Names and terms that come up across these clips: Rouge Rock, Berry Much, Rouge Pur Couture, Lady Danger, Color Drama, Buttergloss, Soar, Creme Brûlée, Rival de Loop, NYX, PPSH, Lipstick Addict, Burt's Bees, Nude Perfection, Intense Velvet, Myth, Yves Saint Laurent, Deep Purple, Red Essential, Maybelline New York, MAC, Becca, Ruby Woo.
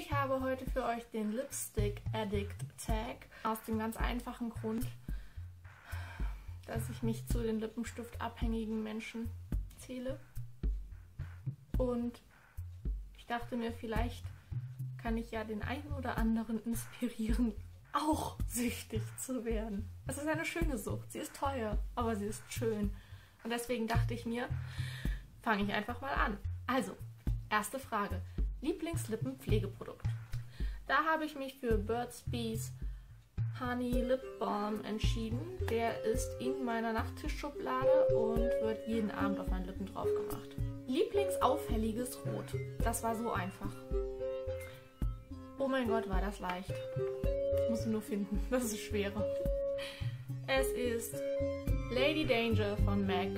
Ich habe heute für euch den Lipstick Addict Tag aus dem ganz einfachen Grund, dass ich mich zu den Lippenstift-abhängigen Menschen zähle. Und ich dachte mir, vielleicht kann ich ja den einen oder anderen inspirieren, auch süchtig zu werden. Es ist eine schöne Sucht. Sie ist teuer, aber sie ist schön. Und deswegen dachte ich mir, fange ich einfach mal an. Also, erste Frage. Lieblingslippenpflegeprodukt. Da habe ich mich für Burt's Bees Honey Lip Balm entschieden. Der ist in meiner Nachttischschublade und wird jeden Abend auf meinen Lippen drauf gemacht. Lieblingsauffälliges Rot. Das war so einfach. Oh mein Gott, war das leicht. Ich muss ihn nur finden. Das ist schwerer. Es ist Lady Danger von MAC.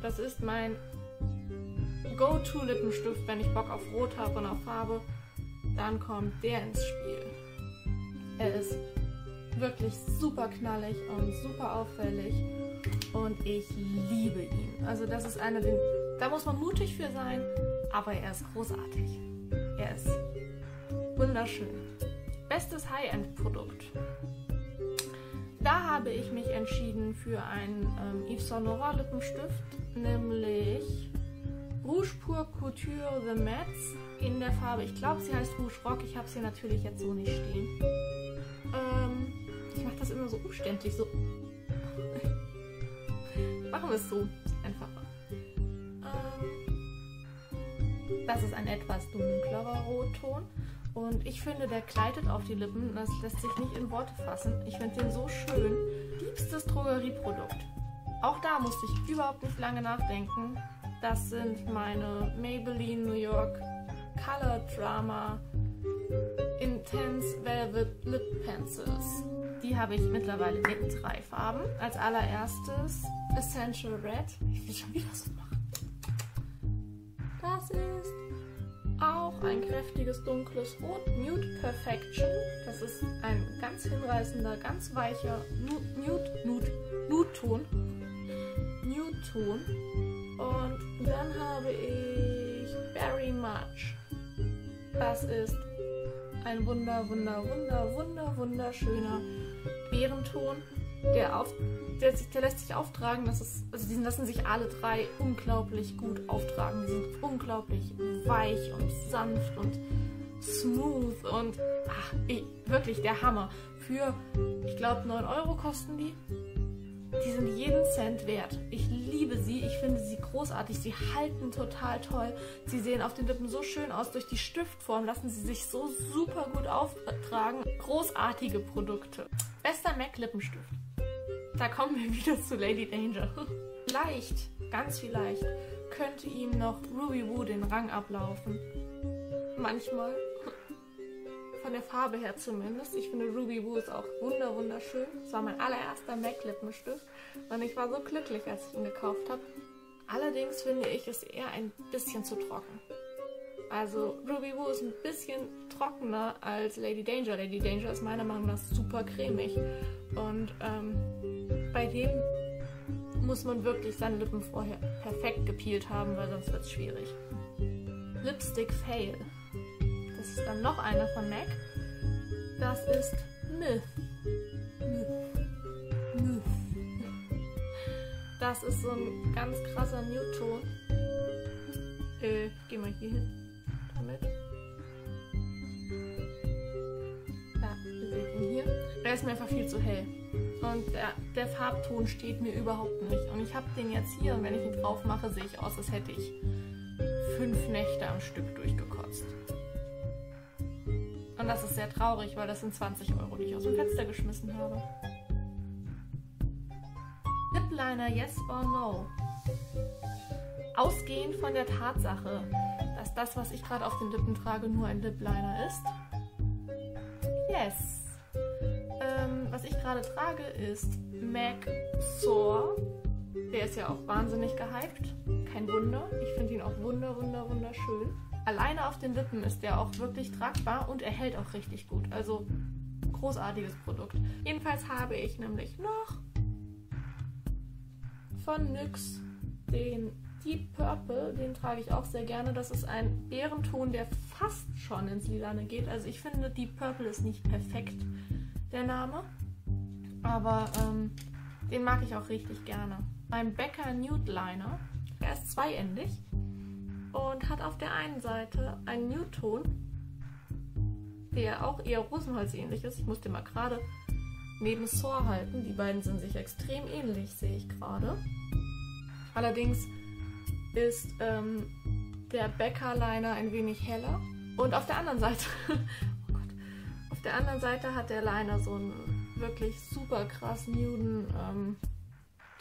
Das ist mein Go-To-Lippenstift, wenn ich Bock auf Rot habe und auf Farbe, dann kommt der ins Spiel. Er ist wirklich super knallig und super auffällig und ich liebe ihn. Also das ist einer, da muss man mutig für sein, aber er ist großartig. Er ist wunderschön. Bestes High-End-Produkt. Da habe ich mich entschieden für einen Yves Saint Laurent Lippenstift, nämlich Rouge Pur Couture The Mets in der Farbe, ich glaube sie heißt Rouge Rock, ich habe sie natürlich jetzt so nicht stehen. Ich mache das immer so umständlich, so. Machen wir es so, einfacher. Das ist ein etwas dunklerer Rotton und ich finde, der gleitet auf die Lippen, das lässt sich nicht in Worte fassen. Ich finde den so schön. Liebstes Drogerieprodukt. Auch da musste ich überhaupt nicht lange nachdenken. Das sind meine Maybelline New York Color Drama Intense Velvet Lip Pencils. Die habe ich mittlerweile in 3 Farben. Als allererstes Essential Red. Ich will schon wieder so machen. Das ist auch ein kräftiges dunkles Rot. Nude Perfection. Das ist ein ganz hinreißender, ganz weicher Nude-Ton. Nude-Ton. Und dann habe ich Very Much. Das ist ein wunderschöner Beerenton, der lässt sich auftragen. Das ist, also die lassen sich alle 3 unglaublich gut auftragen. Die sind unglaublich weich und sanft und smooth und wirklich der Hammer. Für, ich glaube, 9 € kosten die. Die sind jeden Cent wert. Ich liebe sie, ich finde sie großartig, sie halten total toll. Sie sehen auf den Lippen so schön aus, durch die Stiftform lassen sie sich so super gut auftragen. Großartige Produkte. Bester MAC Lippenstift. Da kommen wir wieder zu Lady Danger. Leicht, ganz viel leicht, könnte ihm noch Ruby Woo den Rang ablaufen. Manchmal. Von der Farbe her zumindest. Ich finde Ruby Woo ist auch wunderschön. Das war mein allererster MAC Lippenstift und ich war so glücklich, als ich ihn gekauft habe. Allerdings finde ich es eher ein bisschen zu trocken. Also Ruby Woo ist ein bisschen trockener als Lady Danger. Lady Danger ist meiner Meinung nach super cremig und bei dem muss man wirklich seine Lippen vorher perfekt gepeelt haben, weil sonst wird es schwierig. Lipstick Fail. Das ist dann noch einer von MAC. Das ist Myth. Das ist so ein ganz krasser Nude-Ton. Geh mal hier hin. Damit. Ja, ihr seht ihn hier. Der ist mir einfach viel zu hell. Und der Farbton steht mir überhaupt nicht. Und ich habe den jetzt hier und wenn ich ihn drauf mache, sehe ich aus, als hätte ich 5 Nächte am Stück durchgekotzt. Und das ist sehr traurig, weil das sind 20 €, die ich aus dem Fenster geschmissen habe. Lip Liner Yes or No. Ausgehend von der Tatsache, dass das, was ich gerade auf den Lippen trage, nur ein Lip Liner ist. Yes. Was ich gerade trage ist MAC Soar. Der ist ja auch wahnsinnig gehypt. Kein Wunder. Ich finde ihn auch wunderschön. Alleine auf den Lippen ist der auch wirklich tragbar und er hält auch richtig gut. Also großartiges Produkt. Jedenfalls habe ich nämlich noch von NYX den Deep Purple, den trage ich auch sehr gerne. Das ist ein Beerenton, der fast schon ins Lilane geht. Also ich finde, Deep Purple ist nicht perfekt, der Name. Aber den mag ich auch richtig gerne. Mein Becca Nude Liner. Er ist zweiendig und hat auf der einen Seite einen Nude-Ton, der auch eher rosenholzähnlich ist. Ich muss den mal gerade neben Soar halten. Die beiden sind sich extrem ähnlich, sehe ich gerade. Allerdings ist der Becca-Liner ein wenig heller. Und auf der anderen Seite, oh Gott, auf der anderen Seite hat der Liner so einen wirklich super krass nuden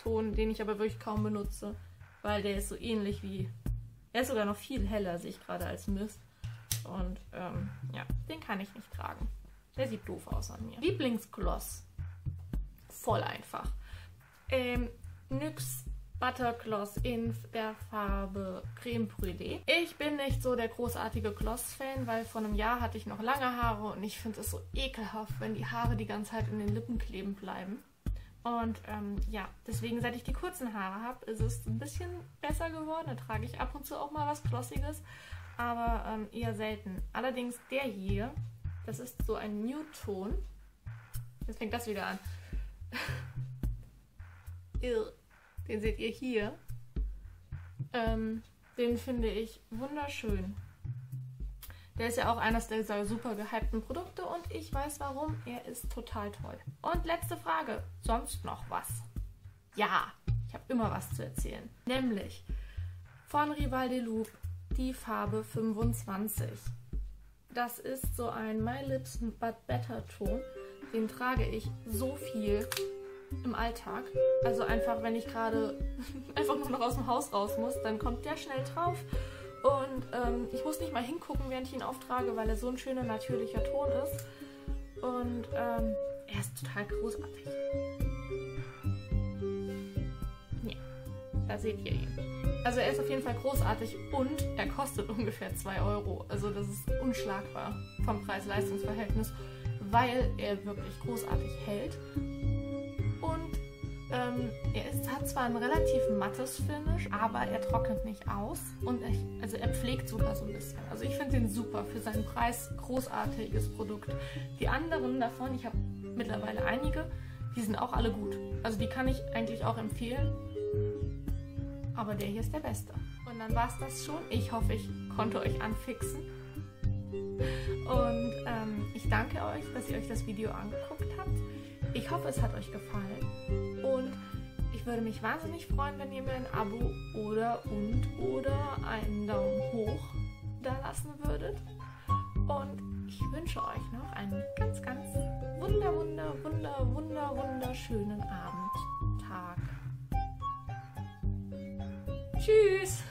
Ton, den ich aber wirklich kaum benutze, weil der ist so ähnlich wie, er ist sogar noch viel heller, sehe ich gerade, als Mist. Und ja, den kann ich nicht tragen. Der sieht doof aus an mir. Lieblingsgloss. Voll einfach. NYX Buttergloss in der Farbe Creme Brûlée. Ich bin nicht so der großartige Gloss-Fan, weil vor einem Jahr hatte ich noch lange Haare und ich finde es so ekelhaft, wenn die Haare die ganze Zeit in den Lippen kleben bleiben. Und ja, deswegen, seit ich die kurzen Haare habe, ist es ein bisschen besser geworden. Da trage ich ab und zu auch mal was Glossiges, aber eher selten. Allerdings der hier, das ist so ein Nude-Ton. Jetzt fängt das wieder an. Den seht ihr hier. Den finde ich wunderschön. Der ist ja auch eines dieser super gehypten Produkte und ich weiß warum. Er ist total toll. Und letzte Frage. Sonst noch was? Ja, ich habe immer was zu erzählen. Nämlich von Rival de Loop die Farbe 25. Das ist so ein My Lips But Better Ton. Den trage ich so viel im Alltag, also einfach wenn ich gerade einfach nur noch aus dem Haus raus muss, dann kommt der schnell drauf und ich muss nicht mal hingucken, während ich ihn auftrage, weil er so ein schöner natürlicher Ton ist und er ist total großartig. Ja, da seht ihr ihn. Also er ist auf jeden Fall großartig und er kostet ungefähr 2 Euro, also das ist unschlagbar vom Preis-Leistungs-Verhältnis, weil er wirklich großartig hält. Er hat zwar ein relativ mattes Finish, aber er trocknet nicht aus und er pflegt sogar so ein bisschen. Also ich finde den super, für seinen Preis großartiges Produkt. Die anderen davon, ich habe mittlerweile einige, die sind auch alle gut. Also die kann ich eigentlich auch empfehlen, aber der hier ist der beste. Und dann war es das schon. Ich hoffe, ich konnte euch anfixen. Und ich danke euch, dass ihr euch das Video angeguckt habt. Ich hoffe, es hat euch gefallen und ich würde mich wahnsinnig freuen, wenn ihr mir ein Abo oder einen Daumen hoch da lassen würdet. Und ich wünsche euch noch einen ganz, ganz wunderschönen Abend, Tag. Tschüss!